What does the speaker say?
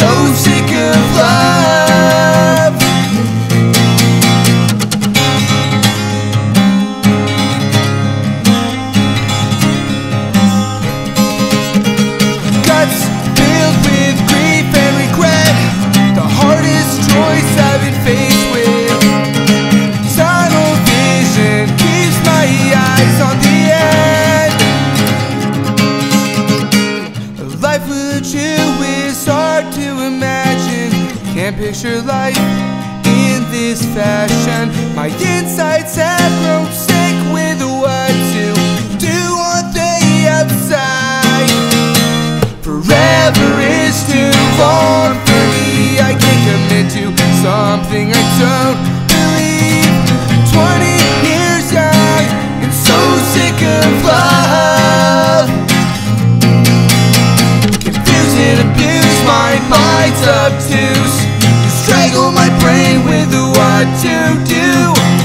so sick of love. Guts filled with grief and regret, the hardest choice I've been faced with. Tunnel vision keeps my eyes on the end. A life with you is hard to imagine. Can't picture life in this fashion. My insides have grown sick with what to do on the outside. Forever is too long for me. I can't commit to something I don't believe. 20 years young and so sick of love. My mind's obtuse, you strangle my brain with what to do.